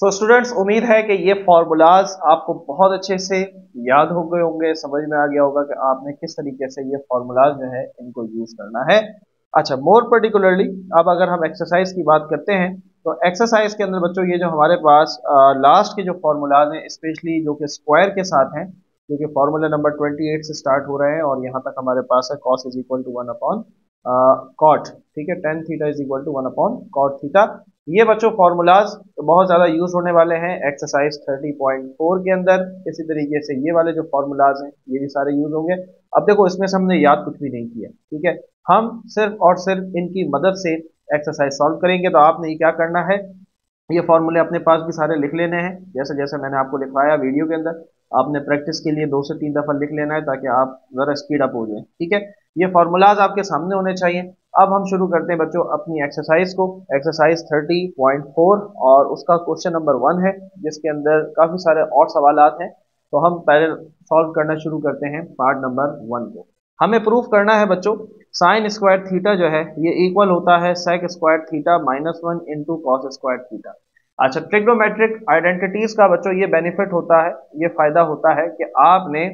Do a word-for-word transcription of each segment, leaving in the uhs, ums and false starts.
So students, उम्मीद है कि ये फार्मूलाज आपको बहुत अच्छे से याद हो गए होंगे, समझ में आ गया होगा कि आपने किस तरीके से ये फार्मूलाज जो है इनको यूज करना है। अच्छा, मोर पर्टिकुलरली अब अगर हम एक्सरसाइज की बात करते हैं तो एक्सरसाइज के अंदर बच्चों ये जो हमारे पास लास्ट के जो फार्मूलाज हैं स्पेशली जो कि स्क्वायर के साथ हैं, जो कि फार्मूला नंबर ट्वेंटी एट से स्टार्ट हो रहे हैं और यहाँ तक हमारे पास है cos is equal to one upon cot, ठीक है, tan theta is equal to one upon cot theta. ये बच्चों फार्मूलाज बहुत ज़्यादा यूज होने वाले हैं एक्सरसाइज थर्टी पॉइंट फोर के अंदर। इसी तरीके से ये वाले जो फार्मूलाज हैं ये भी सारे यूज होंगे। अब देखो, इसमें से हमने याद कुछ भी नहीं किया, ठीक है, हम सिर्फ और सिर्फ इनकी मदद से एक्सरसाइज सॉल्व करेंगे। तो आपने क्या करना है, ये फार्मूले अपने पास भी सारे लिख लेने हैं जैसे जैसे मैंने आपको लिखवाया वीडियो के अंदर। आपने प्रैक्टिस के लिए दो से तीन दफ़ा लिख लेना है ताकि आप ज़रा स्पीड अप हो जाए, ठीक है। ये फार्मूलाज आपके सामने होने चाहिए। अब हम शुरू करते हैं बच्चों अपनी एक्सरसाइज को। एक्सरसाइज थर्टी पॉइंट फोर और उसका क्वेश्चन नंबर वन है जिसके अंदर काफ़ी सारे और सवाल हैं, तो हम पहले सॉल्व करना शुरू करते हैं पार्ट नंबर वन को। हमें प्रूफ करना है बच्चों साइन स्क्वायर थीटा जो है ये इक्वल होता है sec square theta minus one into cos square theta. अच्छा, ट्रिग्नोमेट्रिक आइडेंटिटीज़ का बच्चों ये बेनिफिट होता है, ये फ़ायदा होता है कि आपने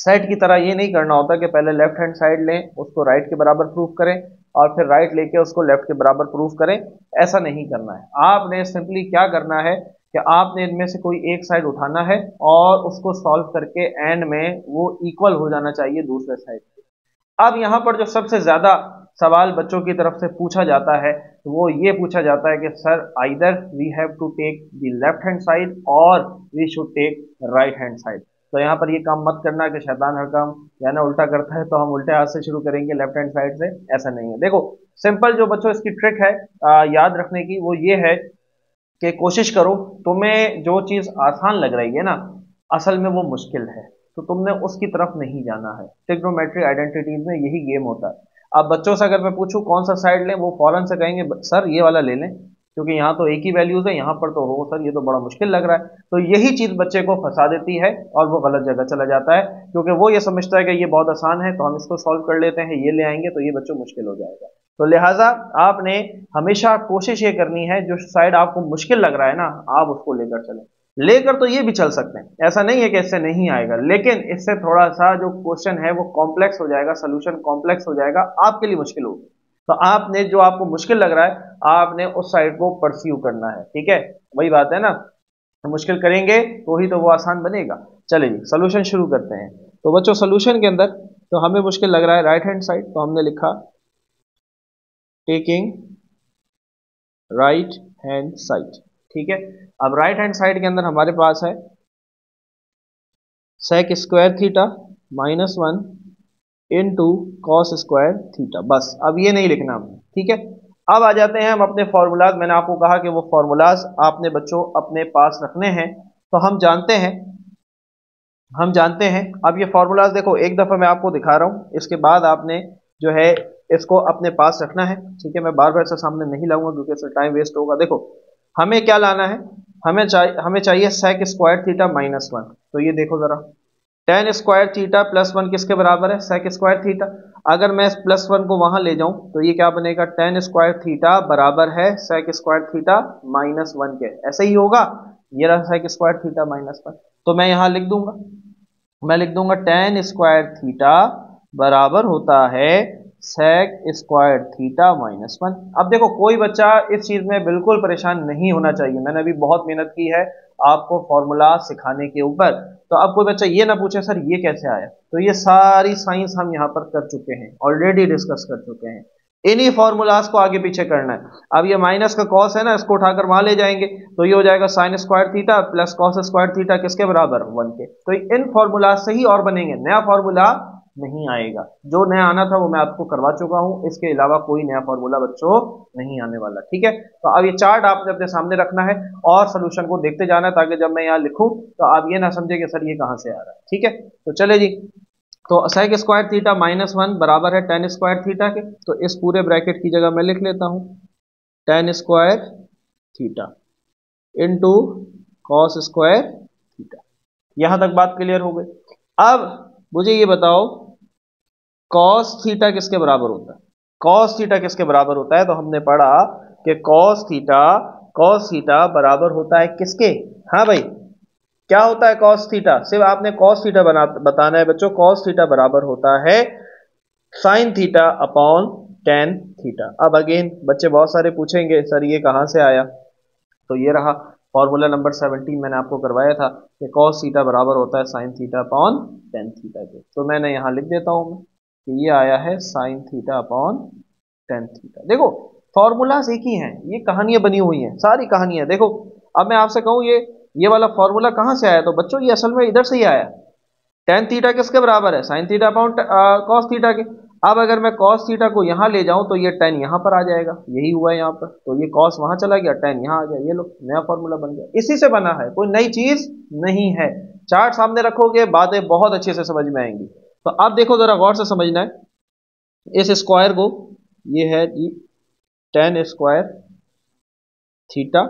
सेट की तरह ये नहीं करना होता कि पहले लेफ्ट हैंड साइड लें, उसको राइट के बराबर प्रूफ करें और फिर राइट लेके उसको लेफ्ट के बराबर प्रूफ करें। ऐसा नहीं करना है, आपने सिंपली क्या करना है कि आपने इनमें से कोई एक साइड उठाना है और उसको सॉल्व करके एंड में वो इक्वल हो जाना चाहिए दूसरे साइड से। अब यहाँ पर जो सबसे ज़्यादा सवाल बच्चों की तरफ से पूछा जाता है तो वो ये पूछा जाता है कि sir either we have to take the left hand side और we should take right hand side. तो यहाँ पर ये काम मत करना कि शैतान हर काम यानी उल्टा करता है तो हम उल्टे हाथ से शुरू करेंगे लेफ्ट हैंड साइड से, ऐसा नहीं है। देखो सिंपल जो बच्चों इसकी ट्रिक है आ, याद रखने की वो ये है कि कोशिश करो तुम्हें जो चीज़ आसान लग रही है ना असल में वो मुश्किल है, तो तुमने उसकी तरफ नहीं जाना है। ट्रिग्नोमेट्रिक आइडेंटिटीज में यही गेम होता है। अब बच्चों से अगर मैं पूछूँ कौन सा साइड लें, वो फ़ौरन से कहेंगे सर ये वाला ले लें क्योंकि यहाँ तो एक ही वैल्यूज़ है, यहाँ पर तो हो सर ये तो बड़ा मुश्किल लग रहा है। तो यही चीज़ बच्चे को फंसा देती है और वो गलत जगह चला जाता है क्योंकि वो ये समझता है कि ये बहुत आसान है तो हम इसको सॉल्व कर लेते हैं, ये ले आएंगे तो ये बच्चों मुश्किल हो जाएगा। तो लिहाजा आपने हमेशा कोशिश ये करनी है जो साइड आपको मुश्किल लग रहा है ना आप उसको लेकर चलें। लेकर तो ये भी चल सकते हैं, ऐसा नहीं है कि इससे नहीं आएगा, लेकिन इससे थोड़ा सा जो क्वेश्चन है वो कॉम्प्लेक्स हो जाएगा, सोल्यूशन कॉम्प्लेक्स हो जाएगा, आपके लिए मुश्किल होगी। तो आपने जो आपको मुश्किल लग रहा है आपने उस साइड को परस्यू करना है, ठीक है, वही बात है ना, मुश्किल करेंगे तो ही तो वो आसान बनेगा। चलिए सोल्यूशन शुरू करते हैं। तो बच्चों सोल्यूशन के अंदर तो हमें मुश्किल लग रहा है राइट हैंड साइड, तो हमने लिखा टेकिंग राइट हैंड साइड, ठीक है। अब राइट हैंड साइड के अंदर हमारे पास है sec square theta minus one into cos square theta, बस अब ये नहीं लिखना हमें, ठीक है। अब आ जाते हैं हम अपने फार्मूलाज। मैंने आपको कहा कि वो फार्मूलाज आपने बच्चों अपने पास रखने हैं, तो हम जानते हैं हम जानते हैं अब ये फार्मूलाज देखो एक दफ़ा मैं आपको दिखा रहा हूँ, इसके बाद आपने जो है इसको अपने पास रखना है, ठीक है। मैं बार बार इससे सामने नहीं लाऊंगा क्योंकि इससे टाइम वेस्ट होगा। देखो हमें क्या लाना है, हमें चाहिए हमें चाहिए sec square theta minus one, तो ये देखो ज़रा tan square theta plus one किसके बराबर है, सेक स्क्वायर थीटा। अगर मैं इस प्लस वन को वहाँ ले जाऊँ तो ये क्या बनेगा, टेन स्क्वायर थीटा बराबर है sec square theta minus one के, ऐसे ही होगा। ये रहा sec square theta minus one, तो मैं यहाँ लिख दूंगा मैं लिख दूंगा टेन स्क्वायर थीटा बराबर होता है sec square theta minus one. अब देखो कोई बच्चा इस चीज़ में बिल्कुल परेशान नहीं होना चाहिए, मैंने अभी बहुत मेहनत की है आपको फॉर्मूला सिखाने के ऊपर, तो अब कोई बच्चा ये ना पूछे सर ये कैसे आया, तो ये सारी साइंस हम यहाँ पर कर चुके हैं, ऑलरेडी डिस्कस कर चुके हैं। इन्हीं फार्मूलाज को आगे पीछे करना है। अब ये माइनस का कॉस है ना, इसको उठाकर वहाँ ले जाएंगे तो ये हो जाएगा sine square theta plus cos square theta किसके बराबर, वन के। तो इन फार्मूलाज से ही और बनेंगे, नया फार्मूला नहीं आएगा। जो नया आना था वो मैं आपको करवा चुका हूँ, इसके अलावा कोई नया फार्मूला बच्चों नहीं आने वाला, ठीक है। तो अब ये चार्ट आपने अपने सामने रखना है और सोल्यूशन को देखते जाना है ताकि जब मैं यहाँ लिखूँ तो आप ये ना समझे कि सर ये कहाँ से आ रहा है, ठीक है। तो चले जी, तो sec square theta minus one बराबर है टेन स्क्वायर थीटा के, तो इस पूरे ब्रैकेट की जगह मैं लिख लेता हूँ tan square theta into cos square theta. यहाँ तक बात क्लियर हो गई। अब मुझे ये बताओ cos थीटा किसके बराबर होता है, cos थीटा किसके बराबर होता है, तो हमने पढ़ा कि cos थीटा कॉस थीटा बराबर होता है किसके? हाँ भाई, क्या होता है कॉस थीटा? सिर्फ आपने कॉस थीटा बना बताना है बच्चों। कॉस थीटा बराबर होता है sine theta upon tan theta. अब अगेन बच्चे बहुत सारे पूछेंगे सर ये कहाँ से आया, तो ये रहा फॉर्मूला नंबर सत्रह मैंने आपको करवाया था कि कॉस थीटा बराबर होता है sine theta upon tan theta के, तो मैंने यहाँ लिख देता हूँ कि ये आया है sine theta upon tan theta. देखो फॉर्मूलाज एक ही हैं, ये कहानियां बनी हुई हैं, सारी कहानियां। देखो अब मैं आपसे कहूँ ये ये वाला फॉर्मूला कहाँ से आया, तो बच्चों ये असल में इधर से ही आया। टेन थीटा किसके बराबर है? Sine theta upon cos theta के। अब अगर मैं कॉस थीटा को यहाँ ले जाऊँ तो ये टेन यहाँ पर आ जाएगा, यही हुआ है यहाँ पर, तो ये कॉस वहाँ चला गया, टेन यहाँ आ गया, ये लो नया फॉर्मूला बन गया। इसी से बना है, कोई नई चीज़ नहीं है। चार्ट सामने रखोगे बातें बहुत अच्छे से समझ में आएंगी। तो अब देखो ज़रा गौर से समझना है इस स्क्वायर को, ये है जी टेन स्क्वायर थीटा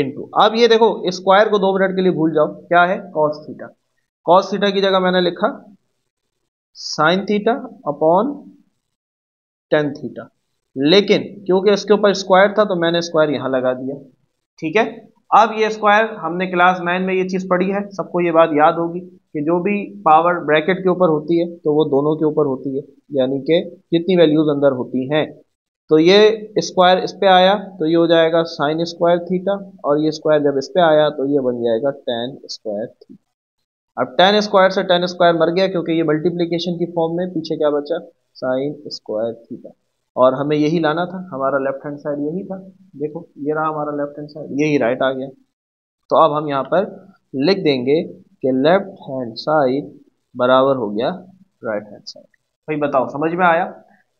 इंटू, अब ये देखो स्क्वायर को दो मिनट के लिए भूल जाओ, क्या है? Cos theta. कॉस थीटा की जगह मैंने लिखा sine theta upon tan theta, लेकिन क्योंकि इसके ऊपर स्क्वायर था तो मैंने स्क्वायर यहाँ लगा दिया, ठीक है। अब ये स्क्वायर हमने क्लास नाइन में ये चीज़ पढ़ी है, सबको ये बात याद होगी कि जो भी पावर ब्रैकेट के ऊपर होती है तो वो दोनों के ऊपर होती है, यानी कि जितनी वैल्यूज अंदर होती हैं। तो ये स्क्वायर इस पर आया तो ये हो जाएगा साइन स्क्वायर थीटा, और ये स्क्वायर जब इस पर आया तो ये बन जाएगा टेन स्क्वायर थीटा। अब टेन स्क्वायर से टेन स्क्वायर मर गया क्योंकि ये मल्टीप्लिकेशन की फॉर्म में, पीछे क्या बचा? साइन स्क्वायर थीटा, और हमें यही लाना था, हमारा लेफ्ट हैंड साइड यही था। देखो ये रहा हमारा लेफ्ट हैंड साइड, यही राइट आ गया। तो अब हम यहाँ पर लिख देंगे कि लेफ्ट हैंड साइड बराबर हो गया राइट हैंड साइड। भाई बताओ समझ में आया,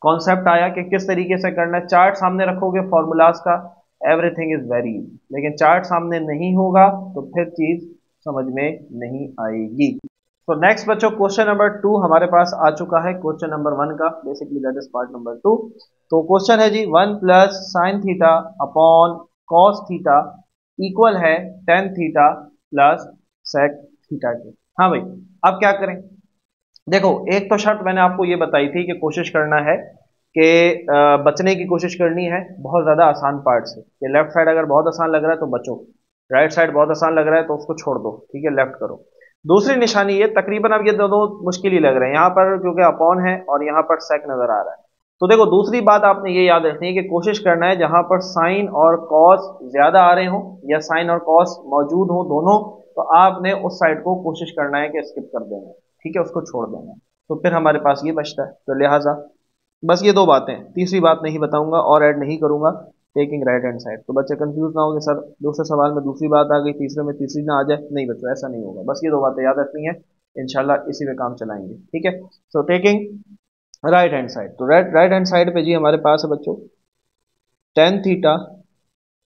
कॉन्सेप्ट आया कि किस तरीके से करना है? चार्ट सामने रखोगे फॉर्मूलाज का, एवरीथिंग इज वेरी इजी, लेकिन चार्ट सामने नहीं होगा तो फिर चीज़ समझ में नहीं आएगी। तो नेक्स्ट बच्चों क्वेश्चन नंबर टू हमारे पास आ चुका है, क्वेश्चन नंबर वन का, basically that is part number two. तो क्वेश्चन है जी one plus sine theta upon cos theta equal है tan theta plus sec theta के। हाँ भाई अब क्या करें? देखो एक तो शर्त मैंने आपको ये बताई थी कि कोशिश करना है कि बचने की कोशिश करनी है बहुत ज़्यादा आसान पार्ट से, कि लेफ्ट साइड अगर बहुत आसान लग रहा है तो बचो, राइट साइड बहुत आसान लग रहा है तो उसको छोड़ दो, ठीक है, लेफ्ट करो। दूसरी निशानी ये तकरीबन, अब ये दोनों मुश्किल ही लग रहे हैं यहाँ पर क्योंकि अपॉन है और यहाँ पर सेक नज़र आ रहा है। तो देखो दूसरी बात आपने ये याद रखनी है कि कोशिश करना है जहाँ पर साइन और कॉस ज़्यादा आ रहे हों या साइन और कॉस मौजूद हों दोनों, तो आपने उस साइड को कोशिश करना है कि स्किप कर देना, ठीक है, उसको छोड़ देना। तो फिर हमारे पास ये बचता है, तो लिहाजा बस ये दो बातें, तीसरी बात नहीं बताऊंगा और ऐड नहीं करूंगा, टेकिंग राइट हैंड साइड। तो बच्चे कंफ्यूज ना होंगे सर दूसरे सवाल में दूसरी बात आ गई, तीसरे में तीसरी ना आ जाए। नहीं बच्चों ऐसा नहीं होगा, बस ये दो बातें याद रखनी है, इंशाल्लाह इसी पे काम चलाएंगे, ठीक है। So taking right hand side, तो राइट राइट हैंड साइड पे जी हमारे पास है बच्चों tan theta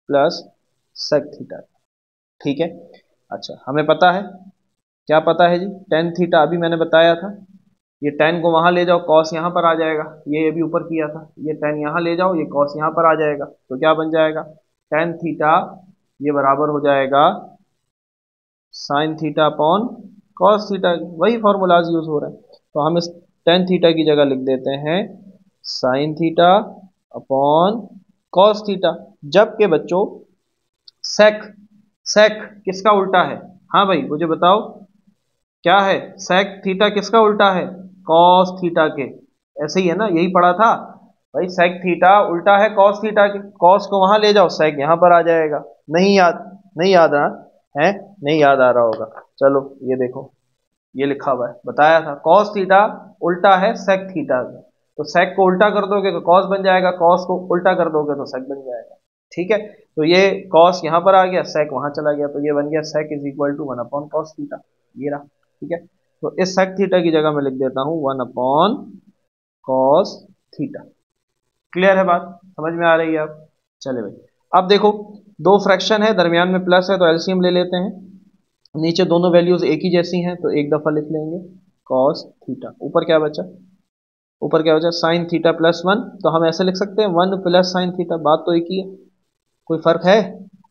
plus sec theta, ठीक है। अच्छा हमें पता है, क्या पता है जी? टेन थीटा अभी मैंने बताया था, ये टेन को वहाँ ले जाओ, कॉस यहाँ पर आ जाएगा, ये अभी ऊपर किया था, ये टेन यहाँ ले जाओ, ये कॉस यहाँ पर आ जाएगा, तो क्या बन जाएगा? टेन थीटा ये बराबर हो जाएगा sine theta upon cos theta, वही फॉर्मूलाज यूज हो रहा है। तो हम इस टेन थीटा की जगह लिख देते हैं sine theta upon cos theta, जबकि बच्चों सेक, सेक किसका उल्टा है? हाँ भाई मुझे बताओ क्या है? सेक थीटा किसका उल्टा है? कॉस थीटा के, ऐसे ही है ना, यही पढ़ा था भाई। सेक थीटा उल्टा है कॉस थीटा के, कॉस को वहां ले जाओ, सेक यहाँ पर आ जाएगा। नहीं याद, नहीं याद रहा है, नहीं याद आ रहा होगा। चलो ये देखो ये लिखा हुआ है, बताया था कॉस थीटा उल्टा है सेक थीटा के, तो सेक को उल्टा कर दोगे तो कॉस बन जाएगा, कॉस को उल्टा कर दोगे तो सेक बन जाएगा, ठीक है। तो ये कॉस यहाँ पर आ गया, सेक वहां चला गया, तो ये बन गया sec is equal to one upon cos theta, ये रहा, ठीक है। तो इस सेक थीटा की जगह मैं लिख देता हूँ one upon cos theta. Clear है बात, समझ में आ रही है आप? चले भाई अब देखो दो फ्रैक्शन है, दरमियान में प्लस है तो एलसीएम ले लेते हैं, नीचे दोनों वैल्यूज एक ही जैसी हैं तो एक दफ़ा लिख लेंगे कॉस थीटा, ऊपर क्या बचा? ऊपर क्या बचा? साइन थीटा प्लस वन, तो हम ऐसे लिख सकते हैं वन प्लस साइन थीटा, बात तो एक ही है, कोई फ़र्क है?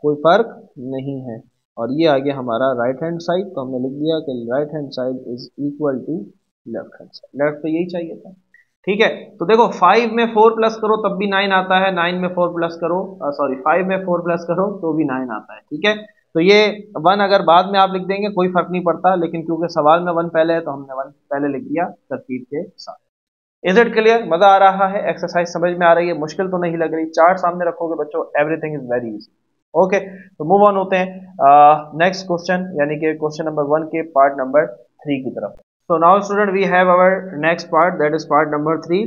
कोई फ़र्क नहीं है। और ये आ गया हमारा राइट हैंड साइड, तो हमने लिख दिया कि right hand side is equal to left hand side, left तो यही चाहिए था। ठीक है। तो देखो फाइव में फोर प्लस करो तब भी नाइन आता है, नाइन में फोर प्लस करो सॉरी फाइव में फोर प्लस करो तो भी नाइन आता है, ठीक है। तो ये वन अगर बाद में आप लिख देंगे कोई फर्क नहीं पड़ता, लेकिन क्योंकि सवाल में वन पहले है तो हमने वन पहले लिख दिया तरतीब के साथ। Is it clear? मजा आ रहा है? एक्सरसाइज समझ में आ रही है? मुश्किल तो नहीं लग रही? चार्ट सामने रखोगे बच्चों everything is very easy. Okay तो मूव ऑन होते हैं नेक्स्ट क्वेश्चन यानी कि क्वेश्चन नंबर वन के पार्ट नंबर थ्री की तरफ। So now student we have our next part, that is part number three,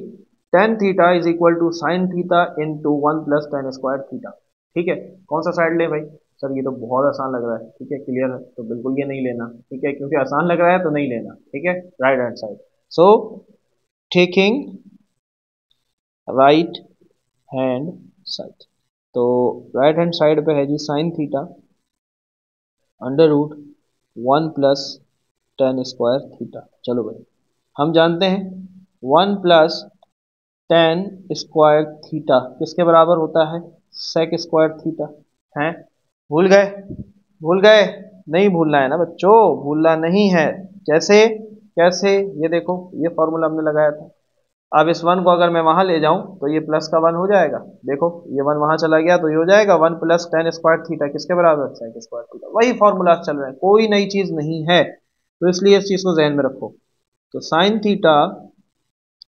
tan theta is equal to sin theta into one plus tan square theta, ठीक है। कौन सा side ले भाई? Sir ये तो बहुत आसान लग रहा है, ठीक है क्लियर है तो बिल्कुल ये नहीं लेना, ठीक है क्योंकि आसान लग रहा है तो नहीं लेना, ठीक है right hand side. So taking right hand side, तो राइट हैंड साइड पे है जी sin theta under root one plus tan square theta. चलो भाई हम जानते हैं one plus tan square theta किसके बराबर होता है? सेक स्क्वायर थीटा है। भूल गए? भूल गए? नहीं भूलना है ना बच्चों, भूलना नहीं है। जैसे कैसे? ये देखो ये फॉर्मूला हमने लगाया था, अब इस वन को अगर मैं वहां ले जाऊं तो ये प्लस का वन हो जाएगा, देखो ये वन वहां चला गया तो ये हो जाएगा one plus tan square theta किसके बराबर? Sec square theta. वही फॉर्मूला चल रहे हैं, कोई नई चीज नहीं है, तो इसलिए इस चीज को जहन में रखो। तो साइन थीटा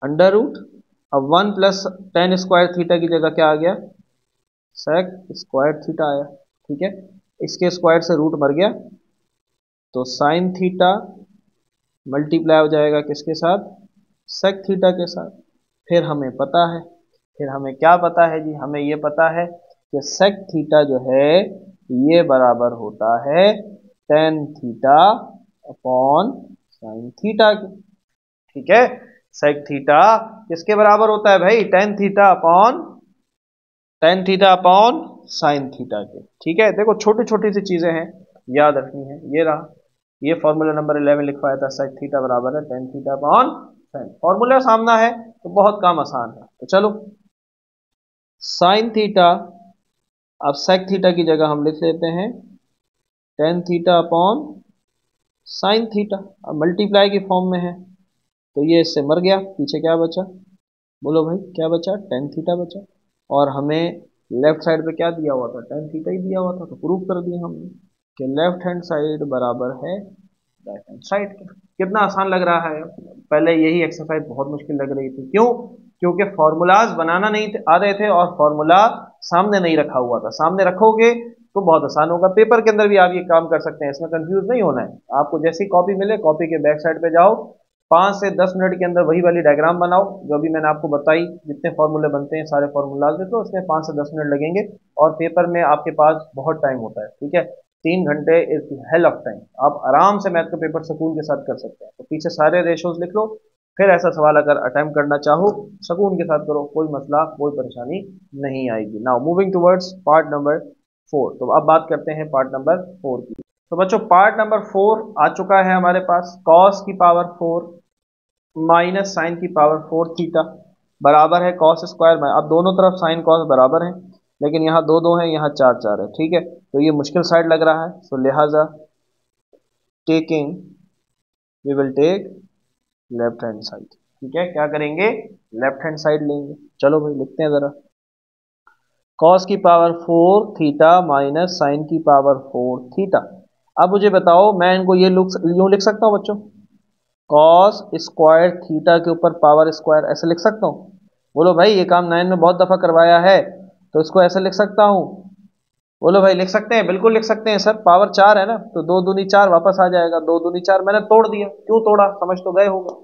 अंडर रूट अब one plus tan square theta की जगह क्या आ गया? सेक स्क्वायर थीटा आया, ठीक है इसके स्क्वायर से रूट मर गया तो साइन थीटा मल्टीप्लाई हो जाएगा किसके साथ? सेक थीटा के साथ। फिर हमें पता है, फिर हमें क्या पता है जी? हमें ये पता है कि सेक थीटा जो है ये बराबर होता है tan theta upon sine theta के, ठीक है। सेक थीटा किसके बराबर होता है भाई? Tan theta upon tan theta upon sine theta के, ठीक है। देखो छोटी छोटी सी चीजें हैं याद रखनी है। ये रहा, ये फॉर्मूला नंबर इलेवन लिखवाया था, सेक थीटा बराबर है tan theta upon sine. Formula सामना है तो बहुत काम आसान है। तो चलो साइन थीटा अब सेक थीटा की जगह हम लिख लेते हैं tan theta upon sine theta, अब मल्टीप्लाई के फॉर्म में है तो ये इससे मर गया, पीछे क्या बचा? बोलो भाई क्या बचा? टेन थीटा बचा। और हमें लेफ्ट साइड पे क्या दिया हुआ था? टेन थीटा ही दिया हुआ था, तो प्रूव कर दिया हमने कि लेफ्ट हैंड साइड बराबर है राइट हैंड साइड के। कितना आसान लग रहा है? पहले यही एक्सरसाइज बहुत मुश्किल लग रही थी, क्यों? क्योंकि फॉर्मूलाज बनाना नहीं आ रहे थे और फॉर्मूला सामने नहीं रखा हुआ था। सामने रखोगे तो बहुत आसान होगा, पेपर के अंदर भी आप ये काम कर सकते हैं, इसमें कंफ्यूज नहीं होना है आपको। जैसे ही कॉपी मिले कॉपी के बैक साइड पे जाओ, पाँच से दस मिनट के अंदर वही वाली डायग्राम बनाओ जो अभी मैंने आपको बताई, जितने फॉर्मूले बनते हैं सारे फॉर्मूलाज लिखो, उसमें पाँच से दस मिनट लगेंगे और पेपर में आपके पास बहुत टाइम होता है, ठीक है। तीन घंटे इज हेल ऑफ टाइम, आप आराम से मैथ का पेपर सुकून के साथ कर सकते हैं। तो पीछे सारे रेशोज लिख लो, फिर ऐसा सवाल अगर अटैम्प्ट करना चाहो सुकून के साथ करो, कोई मसला कोई परेशानी नहीं आएगी। Now moving towards part number four, तो अब बात करते हैं पार्ट नंबर फोर की। तो बच्चों पार्ट नंबर फोर आ चुका है हमारे पास। कॉस की पावर फोर माइनस साइन की पावर फोर थीटा बराबर है कॉस स्क्वायर में, अब दोनों तरफ साइन कॉस बराबर है लेकिन यहाँ दो दो है यहाँ चार चार है, ठीक है तो ये मुश्किल साइड लग रहा है। सो लिहाजा taking we will take left hand side, ठीक है क्या करेंगे? लेफ्ट हैंड साइड लेंगे। चलो भाई लिखते हैं जरा, कॉस की power four theta minus sine की पावर फोर थीटा। अब मुझे बताओ मैं इनको ये यूं लिख सकता हूँ बच्चों, कॉस स्क्वायर थीटा के ऊपर पावर स्क्वायर ऐसे लिख सकता हूँ? बोलो भाई ये काम नाइन में बहुत दफा करवाया है तो इसको ऐसे लिख सकता हूँ? बोलो भाई लिख सकते हैं, बिल्कुल लिख सकते हैं सर, पावर चार है ना तो दो दूनी चार वापस आ जाएगा, दो दूनी चार मैंने तोड़ दिया, क्यों तोड़ा समझ तो गए होगा,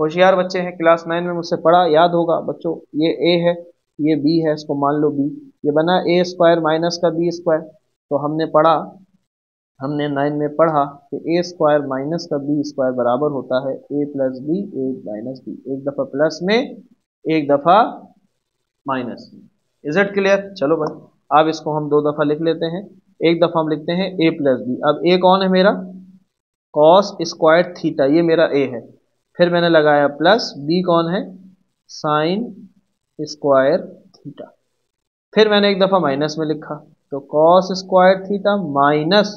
होशियार बच्चे हैं क्लास नाइन में मुझसे पढ़ा याद होगा बच्चों। ये ए है ये बी है, इसको मान लो बी, ये बना ए स्क्वायर माइनस का बी स्क्वायर, तो हमने पढ़ा हमने नाइन में पढ़ा कि ए स्क्वायर माइनस का बी स्क्वायर बराबर होता है ए प्लस बी ए माइनस बी, एक दफा प्लस में एक दफा माइनस। Is it clear? चलो भाई अब इसको हम दो दफा लिख लेते हैं, एक दफा हम लिखते हैं a प्लस बी, अब a कौन है मेरा? cos स्क्वायर थीटा, ये मेरा a है, फिर मैंने लगाया प्लस b कौन है? sin स्क्वायर थीटा, फिर मैंने एक दफा माइनस में लिखा तो cos square theta minus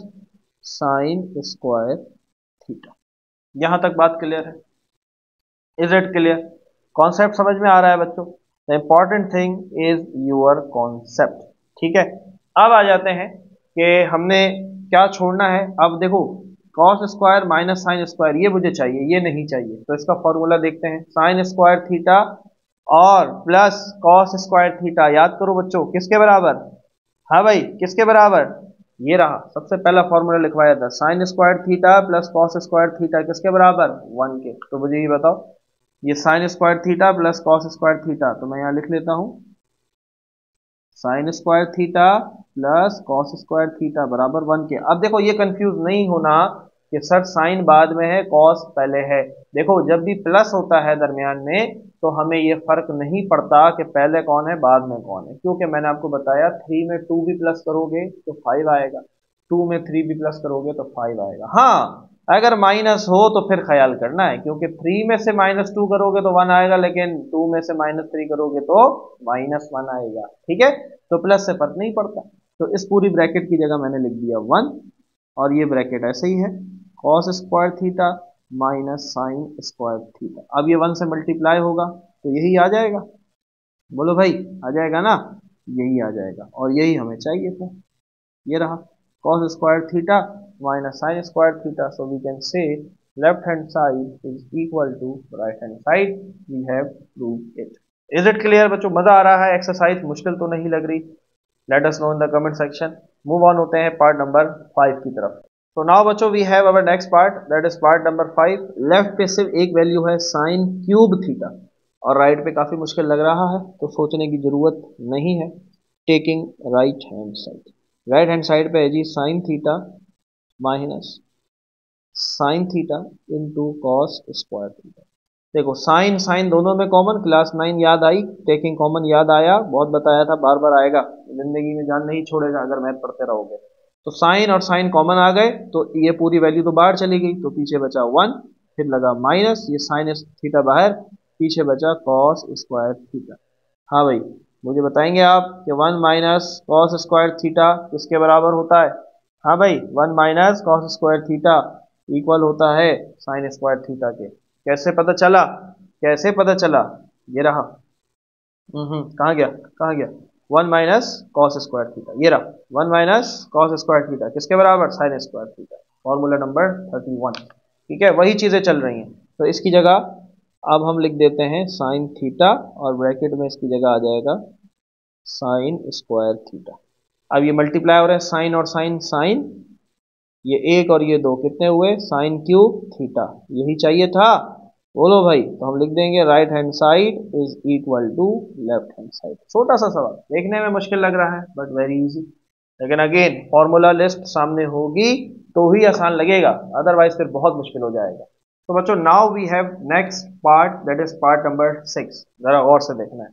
sin square theta. यहां तक बात क्लियर है? Is it clear? कॉन्सेप्ट समझ में आ रहा है बच्चों? The important thing is your concept. ठीक है, अब आ जाते हैं कि हमने क्या छोड़ना है। अब देखो cos square minus sine square, ये मुझे चाहिए, ये नहीं चाहिए। तो इसका फॉर्मूला देखते हैं, साइन स्क्वायर थीटा और प्लस कॉस स्क्वायर थीटा, याद करो बच्चों किसके बराबर, हाँ भाई किसके बराबर, ये रहा, सबसे पहला फॉर्मूला लिखवाया था, sine square theta plus cos square theta किसके बराबर, वन के। तो मुझे ये बताओ, ये sine square theta plus cos square theta, तो मैं यहाँ लिख लेता हूँ sine square theta plus cos square theta बराबर वन के। अब देखो ये कंफ्यूज नहीं होना कि सर साइन बाद में है कॉस पहले है। देखो जब भी प्लस होता है दरमियान में तो हमें ये फर्क नहीं पड़ता कि पहले कौन है बाद में कौन है, क्योंकि मैंने आपको बताया थ्री में टू भी प्लस करोगे तो फाइव आएगा, टू में थ्री भी प्लस करोगे तो फाइव आएगा। हाँ अगर माइनस हो तो फिर ख्याल करना है, क्योंकि थ्री में से माइनस टू करोगे तो वन आएगा, लेकिन टू में से माइनस थ्री करोगे तो माइनस वन आएगा। ठीक है, तो प्लस से फर्क नहीं पड़ता। तो इस पूरी ब्रैकेट की जगह मैंने लिख दिया वन, और ये ब्रैकेट ऐसे ही है, cos square theta minus sine square theta. अब ये वन से मल्टीप्लाई होगा तो यही आ जाएगा, बोलो भाई आ जाएगा ना, यही आ जाएगा, और यही हमें चाहिए था। ये रहा cos square theta minus sin square theta, so we can say left hand side is equal to right hand side, we have proved it. Is it clear बच्चों? मजा आ रहा है, एक्सरसाइज मुश्किल तो नहीं लग रही? Let us know in the comment section. Move on होते हैं पार्ट नंबर फाइव की तरफ। तो नाउ बच्चों we have our next part, that is part number five. Left पे सिर्फ एक वैल्यू है साइन क्यूब थीटा, और राइट पे काफी मुश्किल लग रहा है तो सोचने की जरूरत नहीं है, taking right hand side. Right hand side पे है जी sine theta minus sine theta into cos square theta. देखो साइन साइन दोनों में कॉमन, क्लास नाइन याद आई, टेकिंग कॉमन याद आया, बहुत बताया था, बार बार आएगा जिंदगी में, जान नहीं छोड़ेगा अगर मैथ पढ़ते रहोगे। तो साइन और साइन कॉमन आ गए तो ये पूरी वैल्यू तो बाहर चली गई, तो पीछे बचा वन, फिर लगा माइनस, ये साइन थीटा बाहर, पीछे बचा कॉस स्क्वायर थीटा। हाँ भाई मुझे बताएंगे आप कि one minus cos square theta किसके बराबर होता है? हाँ भाई one minus cos square theta equal होता है साइन स्क्वायर थीटा के। कैसे पता चला, कैसे पता चला? ये रहा, हम्म कहाँ गया कहाँ गया, one minus cos square theta, ये रहा one minus cos square theta किसके बराबर, sine square theta, formula number thirty one. ठीक है, वही चीज़ें चल रही हैं। तो इसकी जगह अब हम लिख देते हैं साइन थीटा, और ब्रैकेट में इसकी जगह आ जाएगा साइन स्क्वायर थीटा। अब ये मल्टीप्लाई हो रहा है, साइन और साइन साइन, ये एक और ये दो, कितने हुए साइन क्यूब थीटा, यही चाहिए था बोलो भाई। तो हम लिख देंगे right hand side is equal to left hand side. छोटा सा सवाल, देखने में मुश्किल लग रहा है बट वेरी इजी, लेकिन अगेन फॉर्मूला लिस्ट सामने होगी तो ही आसान लगेगा, अदरवाइज फिर बहुत मुश्किल हो जाएगा। तो बच्चों now we have next part, that is part number six. जरा गौर से देखना है।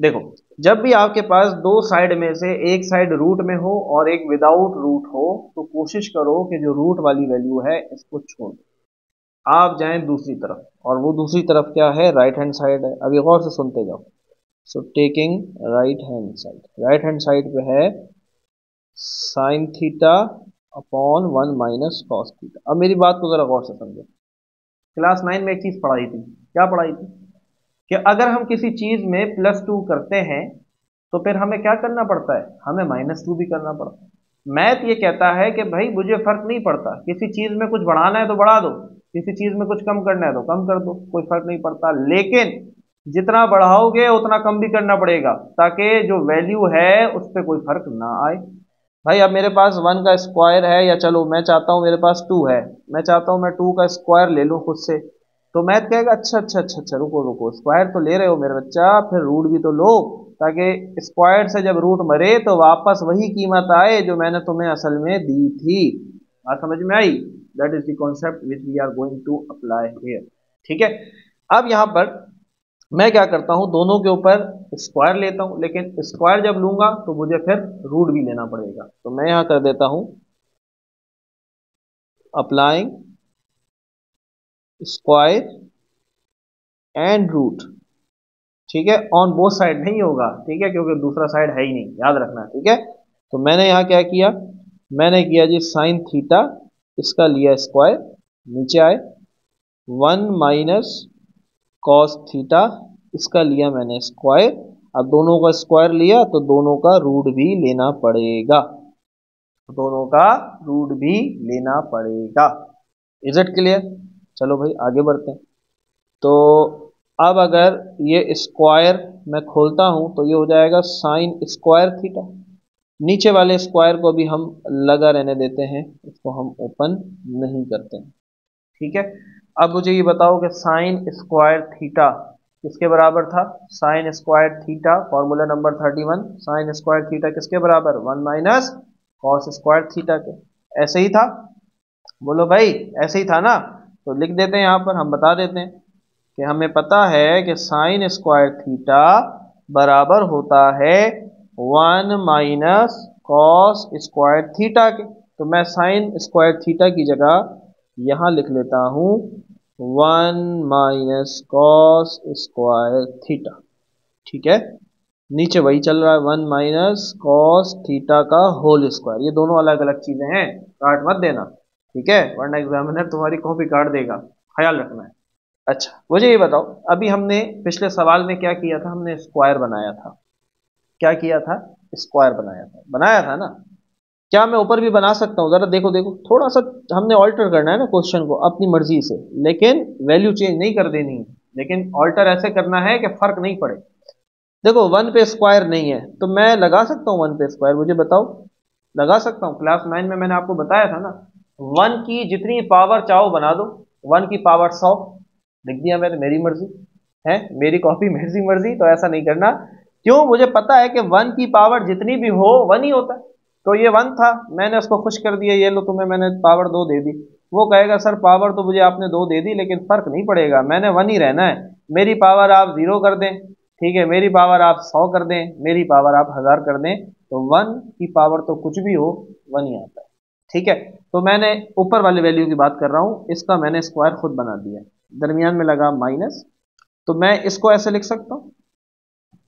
देखो जब भी आपके पास दो साइड में से एक साइड रूट में हो और एक विदाउट रूट हो, तो कोशिश करो कि जो रूट वाली वैल्यू है इसको छोड़ दो, आप जाएं दूसरी तरफ, और वो दूसरी तरफ क्या है, राइट हैंड साइड है। अब ये गौर से सुनते जाओ, so taking right hand side, right hand side पे है sine theta upon one minus cos theta. अब मेरी बात को जरा गौर से समझो, क्लास नाइन में एक चीज़ पढ़ाई थी, क्या पढ़ाई थी कि अगर हम किसी चीज़ में प्लस टू करते हैं तो फिर हमें क्या करना पड़ता है, हमें माइनस टू भी करना पड़ता है। मैथ ये कहता है कि भाई मुझे फर्क नहीं पड़ता, किसी चीज़ में कुछ बढ़ाना है तो बढ़ा दो, किसी चीज़ में कुछ कम करना है तो कम कर दो, कोई फर्क नहीं पड़ता, लेकिन जितना बढ़ाओगे उतना कम भी करना पड़ेगा ताकि जो वैल्यू है उस पर कोई फर्क ना आए। भाई अब मेरे पास वन का स्क्वायर है, या चलो मैं चाहता हूँ मेरे पास टू है, मैं चाहता हूँ मैं टू का स्क्वायर ले लूँ खुद से, तो मैथ कहेगा अच्छा अच्छा अच्छा अच्छा रुको रुको, स्क्वायर तो ले रहे हो मेरे बच्चा, फिर रूट भी तो लो, ताकि स्क्वायर से जब रूट मरे तो वापस वही कीमत आए जो मैंने तुम्हें असल में दी थी। बात समझ में आई? That is the concept which we are going to apply here. ठीक है, अब यहाँ पर मैं क्या करता हूँ, दोनों के ऊपर स्क्वायर लेता हूँ, लेकिन स्क्वायर जब लूंगा तो मुझे फिर रूट भी लेना पड़ेगा। तो मैं यहाँ कर देता हूँ अप्लाइंग स्क्वायर एंड रूट। ठीक है, ऑन बोथ साइड नहीं होगा, ठीक है, क्योंकि दूसरा साइड है ही नहीं, याद रखना। ठीक है, तो मैंने यहाँ क्या किया, मैंने किया जी साइन थीटा, इसका लिया स्क्वायर, नीचे आए वन माइनस कॉस थीटा इसका लिया मैंने स्क्वायर, अब दोनों का स्क्वायर लिया तो दोनों का रूट भी लेना पड़ेगा, दोनों का रूट भी लेना पड़ेगा। Is it clear? चलो भाई आगे बढ़ते हैं। तो अब अगर ये स्क्वायर मैं खोलता हूं तो ये हो जाएगा साइन स्क्वायर थीटा। नीचे वाले स्क्वायर को भी हम लगा रहने देते हैं, इसको हम ओपन नहीं करते हैं, ठीक है। अब मुझे ये बताओ कि साइन स्क्वायर थीटा किसके बराबर था? Sine square theta formula number thirty one, sine square theta किसके बराबर? One minus cos square theta के। ऐसे ही था, बोलो भाई ऐसे ही था ना। तो लिख देते हैं यहाँ पर, हम बता देते हैं कि हमें पता है कि साइन स्क्वायर थीटा बराबर होता है one minus cos square theta के। तो मैं साइन स्क्वायर थीटा की जगह यहाँ लिख लेता हूँ one minus cos square theta, ठीक है। नीचे वही चल रहा है, वन माइनस कॉस थीटा का होल स्क्वायर। ये दोनों अलग अलग चीजें हैं, काट मत देना, ठीक है, वरना एग्जामिनर तुम्हारी कॉपी काट देगा, ख्याल रखना है। अच्छा मुझे ये बताओ, अभी हमने पिछले सवाल में क्या किया था? हमने स्क्वायर बनाया था। क्या किया था? स्क्वायर बनाया था, बनाया था ना। क्या मैं ऊपर भी बना सकता हूँ? ज़रा देखो, देखो थोड़ा सा हमने ऑल्टर करना है ना क्वेश्चन को अपनी मर्जी से, लेकिन वैल्यू चेंज नहीं कर देनी है, लेकिन ऑल्टर ऐसे करना है कि फर्क नहीं पड़े। देखो वन पे स्क्वायर नहीं है तो मैं लगा सकता हूँ वन पे स्क्वायर, मुझे बताओ लगा सकता हूँ? क्लास नाइन में मैंने आपको बताया था ना, वन की जितनी पावर चाहो बना दो, वन की पावर सौ लिख दिया मैंने, मेरी मर्जी है, मेरी कॉपी मेरी मर्जी। तो ऐसा नहीं करना, क्यों? मुझे पता है कि वन की पावर जितनी भी हो वन ही होता है। तो ये वन था, मैंने उसको खुश कर दिया, ये लो तुम्हें मैंने पावर दो दे दी। वो कहेगा सर पावर तो मुझे आपने दो दे दी, लेकिन फर्क नहीं पड़ेगा, मैंने वन ही रहना है। मेरी पावर आप जीरो कर दें, ठीक है, मेरी पावर आप सौ कर दें, मेरी पावर आप हज़ार कर दें, तो वन की पावर तो कुछ भी हो वन ही आता है, ठीक है। तो मैंने ऊपर वाले वैल्यू की बात कर रहा हूँ, इसका मैंने स्क्वायर खुद बना दिया, दरमियान में लगा माइनस। तो मैं इसको ऐसे लिख सकता हूँ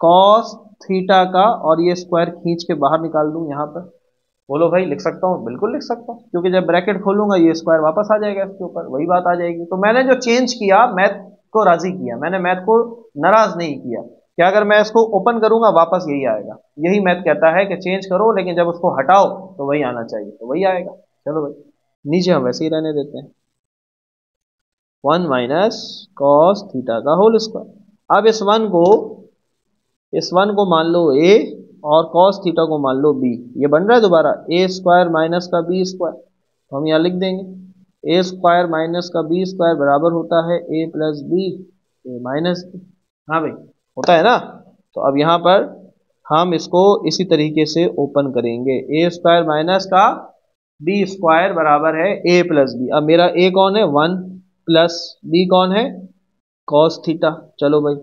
कॉस थीटा का, और ये स्क्वायर खींच के बाहर निकाल दूं यहाँ पर, बोलो भाई लिख सकता हूँ? बिल्कुल लिख सकता हूँ, क्योंकि जब ब्रैकेट खोलूंगा ये स्क्वायर वापस आ जाएगा इसके ऊपर, वही बात आ जाएगी। तो मैंने जो चेंज किया, मैथ को राजी किया, मैंने मैथ को नाराज नहीं किया कि अगर मैं इसको ओपन करूंगा वापस यही आएगा। यही मैथ कहता है कि चेंज करो, लेकिन जब उसको हटाओ तो वही आना चाहिए, तो वही आएगा। चलो भाई नीचे हम वैसे ही रहने देते हैं, वन माइनस कॉस थीटा का होल स्क्वायर। अब इस वन को इस वन को मान लो ए और कॉस थीटा को मान लो बी, ये बन रहा है दोबारा ए स्क्वायर माइनस का बी स्क्वायर। तो हम यहाँ लिख देंगे ए स्क्वायर माइनस का बी स्क्वायर बराबर होता है ए प्लस बी ए माइनस बी, हाँ भाई होता है ना। तो अब यहाँ पर हम इसको इसी तरीके से ओपन करेंगे, ए स्क्वायर माइनस का बी स्क्वायर बराबर है ए प्लस बी। अब मेरा ए कौन है? वन, प्लस बी कौन है? Cos theta. चलो भाई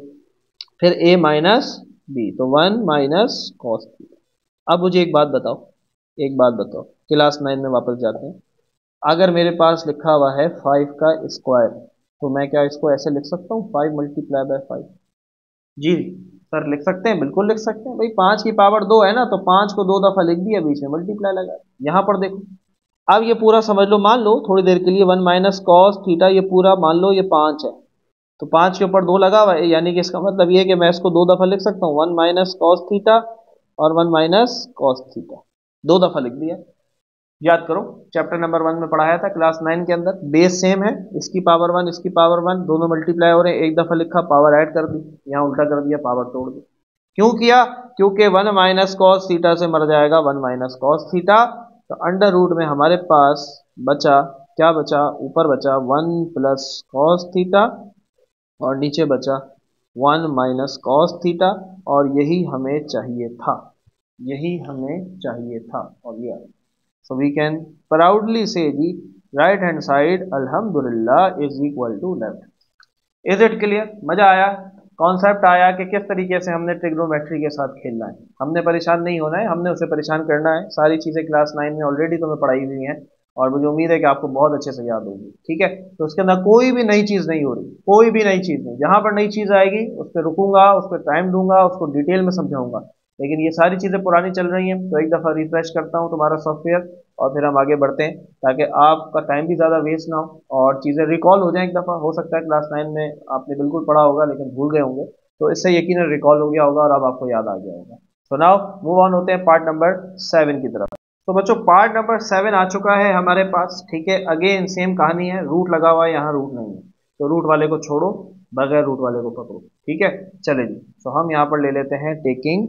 फिर ए माइनस बी, तो वन माइनस कॉस थीटा। अब मुझे एक बात बताओ, एक बात बताओ, क्लास नाइन में वापस जाते हैं। अगर मेरे पास लिखा हुआ है फाइव का स्क्वायर, तो मैं क्या इसको ऐसे लिख सकता हूँ? Five multiply by five. जी सर लिख सकते हैं, बिल्कुल लिख सकते हैं भाई, पाँच की पावर दो है ना, तो पाँच को दो दफ़ा लिख दिया, बीच में मल्टीप्लाई लगा। यहाँ पर देखो, अब ये पूरा समझ लो, मान लो थोड़ी देर के लिए वन माइनस कॉस थीटा, ये पूरा मान लो ये पाँच है, तो पाँच के ऊपर दो लगा हुआ है, यानी कि इसका मतलब ये है कि मैं इसको दो दफ़ा लिख सकता हूँ, वन माइनस कॉस थीटा और वन माइनस कॉस थीटा, दो दफ़ा लिख दिया। याद करो चैप्टर नंबर वन में पढ़ाया था क्लास नाइन के अंदर, बेस सेम है, इसकी पावर वन इसकी पावर वन, दोनों मल्टीप्लाई हो रहे हैं, एक दफ़ा लिखा पावर ऐड कर दी, यहाँ उल्टा कर दिया पावर तोड़ दी। क्यों किया? क्योंकि वन माइनस कॉस थीटा से मर जाएगा वन माइनस कॉस थीटा, तो अंडर रूट में हमारे पास बचा, क्या बचा? ऊपर बचा वन प्लस कॉस थीटा और नीचे बचा वन माइनस कॉस थीटा, और यही हमें चाहिए था, यही हमें चाहिए था। और ये सो वी कैन प्राउडली से जी राइट हैंड साइड अल्हम्दुलिल्लाह is equal to left. Is it clear? मज़ा आया, कॉन्सेप्ट आया कि किस तरीके से हमने ट्रिग्नोमेट्री के साथ खेलना है, हमने परेशान नहीं होना है, हमने उसे परेशान करना है। सारी चीज़ें क्लास नाइन में ऑलरेडी तुम्हें पढ़ाई हुई हैं और मुझे उम्मीद है कि आपको बहुत अच्छे से याद होगी, ठीक है। तो उसके अंदर कोई भी नई चीज़ नहीं हो रही, कोई भी नई चीज़ नहीं। जहाँ पर नई चीज़ आएगी उस पर रुकूंगा, उस पर टाइम दूंगा, उसको डिटेल में समझाऊंगा, लेकिन ये सारी चीज़ें पुरानी चल रही हैं। तो एक दफ़ा रिफ्रेश करता हूँ तुम्हारा सॉफ्टवेयर और फिर हम आगे बढ़ते हैं, ताकि आपका टाइम भी ज़्यादा वेस्ट ना हो और चीज़ें रिकॉल हो जाएँ एक दफ़ा। हो सकता है क्लास नाइन में आपने बिल्कुल पढ़ा होगा लेकिन भूल गए होंगे, तो इससे यकीनन रिकॉल हो गया होगा और अब आपको याद आ गया होगा। तो नाउ मूव ऑन होते हैं पार्ट नंबर सेवन की तरफ। तो बच्चों पार्ट नंबर सेवन आ चुका है हमारे पास, ठीक है। अगेन सेम कहानी है, रूट लगा हुआ है, यहाँ रूट नहीं है तो रूट वाले को छोड़ो, बगैर रूट वाले को पकड़ो, ठीक है। चले जी, तो हम यहाँ पर ले लेते हैं taking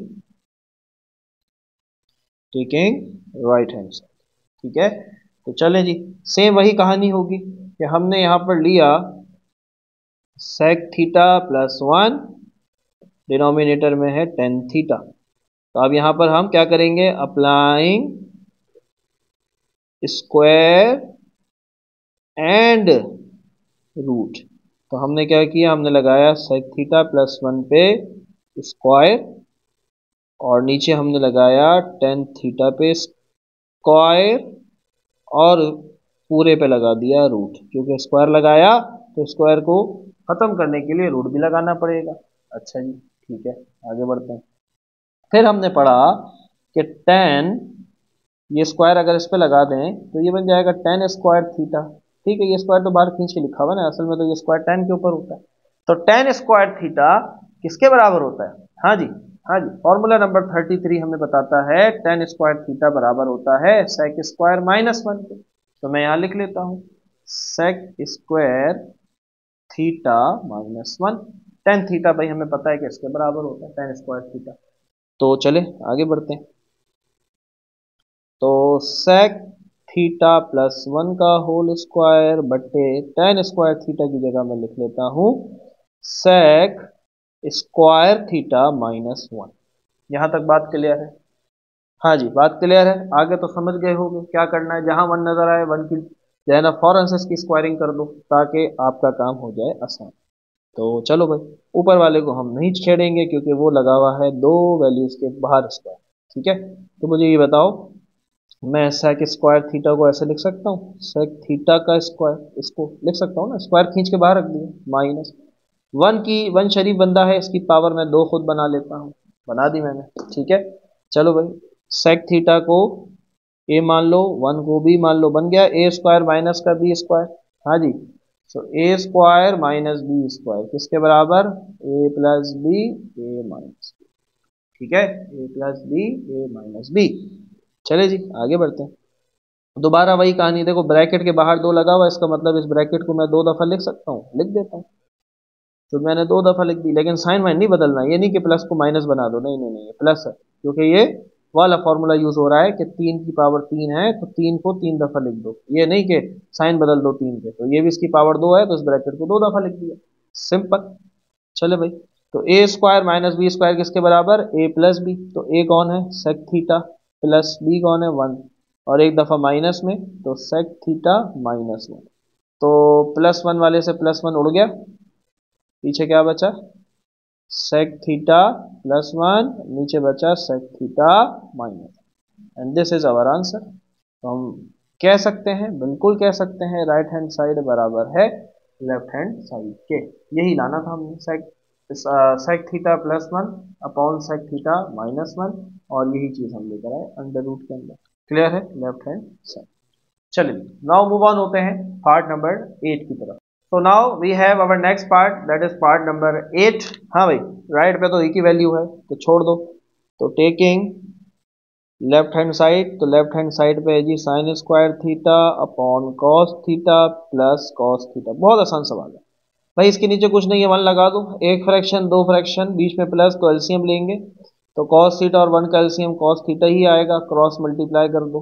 taking right hand side, ठीक है। तो चले जी, सेम वही कहानी होगी कि हमने यहाँ पर लिया sec theta plus one, denominator में है टेन थीटा। तो अब यहाँ पर हम क्या करेंगे, अप्लाइंग स्क्वायर एंड रूट। तो हमने क्या किया, हमने लगाया सेक थीटा प्लस वन पे स्क्वायर और नीचे हमने लगाया टेन थीटा पे स्क्वायर और पूरे पे लगा दिया रूट, क्योंकि स्क्वायर लगाया तो स्क्वायर को खत्म करने के लिए रूट भी लगाना पड़ेगा। अच्छा जी, ठीक है, आगे बढ़ते हैं। फिर हमने पढ़ा कि टेन, ये स्क्वायर अगर इस पर लगा दें तो ये बन जाएगा टेन स्क्वायर थीटा, ठीक है। ये स्क्वायर तो बाहर खींच के लिखा हुआ ना, असल में तो ये स्क्वायर टेन के ऊपर होता है। तो टेन स्क्वायर थीटा किसके बराबर होता है, हाँ जी हाँ जी, फॉर्मूला नंबर थर्टी थ्री हमें बताता है टेन स्क्वायर थीटा बराबर होता है सेक स्क्वायर माइनस वन के। तो मैं यहाँ लिख लेता हूँ sec square theta minus one, tan theta भाई हमें पता है कि इसके बराबर होता है टेन स्क्वायर थीटा। तो चले आगे बढ़ते हैं। तो सेक थीटा प्लस वन का होल स्क्वायर बटे टेन स्क्वायर थीटा की जगह मैं लिख लेता हूँ sec square theta minus one. यहाँ तक बात क्लियर है, हाँ जी बात क्लियर है। आगे तो समझ गए होंगे क्या करना है, जहाँ वन नजर आए वन की जो है ना फौरन से इसकी स्क्वायरिंग कर दो ताकि आपका काम हो जाए आसान। तो चलो भाई, ऊपर वाले को हम नहीं छेड़ेंगे क्योंकि वो लगा हुआ है दो वैल्यूज के बाहर स्क्वायर, ठीक है। तो मुझे ये बताओ, मैं सेक स्क्वायर थीटा को ऐसे लिख सकता हूँ, सेक थीटा का स्क्वायर इसको लिख सकता हूँ ना, स्क्वायर खींच के बाहर रख दिया, माइनस वन की वन शरीफ बंदा है इसकी पावर मैं दो खुद बना लेता हूँ, बना दी मैंने, ठीक है। चलो भाई, सेक थीटा को ए मान लो, वन को बी मान लो, बन गया ए स्क्वायर माइनस का बी स्क्वायर, हाँ जी। तो A square minus B square किसके बराबर, A plus B A minus B, ठीक है, ए प्लस बी ए माइनस बी। चले जी आगे बढ़ते हैं। दोबारा वही कहानी, देखो ब्रैकेट के बाहर दो लगा हुआ, इसका मतलब इस ब्रैकेट को मैं दो दफ़ा लिख सकता हूँ, लिख देता हूँ। तो मैंने दो दफ़ा लिख दी, लेकिन साइन वाइन नहीं बदलना, ये नहीं कि प्लस को माइनस बना दो, नहीं नहीं नहीं, ये प्लस है क्योंकि ये वाला फॉर्मूला यूज हो रहा है कि तीन की पावर तीन है तो तीन को तीन दफा लिख दो, ये नहीं कि साइन बदल दो तीन के। तो ये भी इसकी पावर दो है तो इस ब्रैकेट को दो दफा लिख दिया, सिंपल। चले भाई, तो A square minus B square किसके बराबर, ए प्लस बी। तो ए कौन है, सेक थीटा, प्लस बी कौन है, वन, और एक दफा माइनस में तो सेक थीटा माइनस वन। तो प्लस वन वाले से प्लस वन उड़ गया, पीछे क्या बचा, सेक थीटा प्लस वन, नीचे बचा sec theta minus, and this is our answer. तो हम कह सकते हैं, बिल्कुल कह सकते हैं राइट हैंड साइड बराबर है लेफ्ट हैंड साइड के, यही लाना था हमने, sec sec theta plus one upon sec theta minus one, और यही चीज हम लेकर आए अंडर रूट के अंदर, क्लियर है लेफ्ट हैंड साइड। चलिए नाउ मूव ऑन होते हैं पार्ट नंबर एट की तरफ। तो now we have our next part that is part number eight. हाँ भाई, राइट पे तो एक ही वैल्यू है तो छोड़ दो। तो टेकिंग लेफ्ट हैंड साइड, तो लेफ्ट हैंड साइड पे है जी sine square theta upon cos theta plus cos theta. बहुत आसान सवाल है भाई, इसके नीचे कुछ नहीं है, वन लगा दो, एक फ्रैक्शन दो फ्रैक्शन, बीच में प्लस तो एलसीएम लेंगे, तो कॉस थीटा और वन का एलसीएम कॉस थीटा ही आएगा, क्रॉस मल्टीप्लाई कर दो,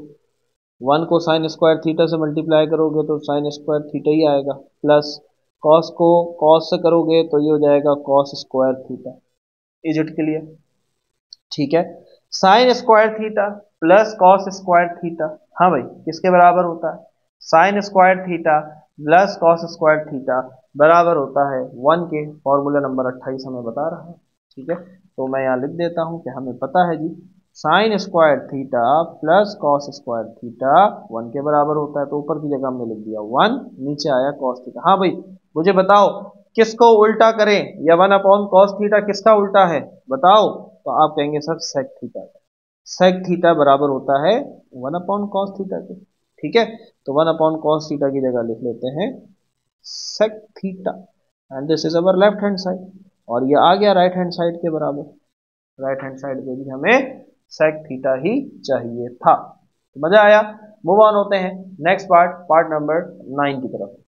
वन को साइन स्क्वायर थीटा से मल्टीप्लाई करोगे तो साइन स्क्वायर थीटा ही आएगा, प्लस कॉस को कॉस से करोगे तो ये हो जाएगा cos square theta. Is it clear, ठीक है। Sine square theta plus cos square theta, हाँ भाई किसके बराबर होता है, sine square theta plus cos square theta बराबर होता है वन के, फॉर्मूला नंबर अट्ठाईस हमें बता रहा है, ठीक है। तो मैं यहाँ लिख देता हूँ कि हमें पता है जी sine square theta plus cos square theta one के बराबर होता है, तो ऊपर की जगह हमने लिख दिया वन, नीचे आया कॉस थीटा। हाँ भाई मुझे बताओ किसको उल्टा करें, या वन अपॉन कॉस थीटा किसका उल्टा है बताओ, तो आप कहेंगे सर सेक थीटा का, सेक थीटा बराबर होता है वन अपॉन कॉस थीटा के, ठीक है। तो वन अपॉन कॉस थीटा की जगह लिख लेते हैं sec theta and this is our left hand side, और ये आ गया राइट हैंड साइड के बराबर। राइट हैंड साइड पे भी हमें सेक थीटा ही चाहिए था। मजा आया, मूव ऑन होते हैं next part, part number nine की तरफ।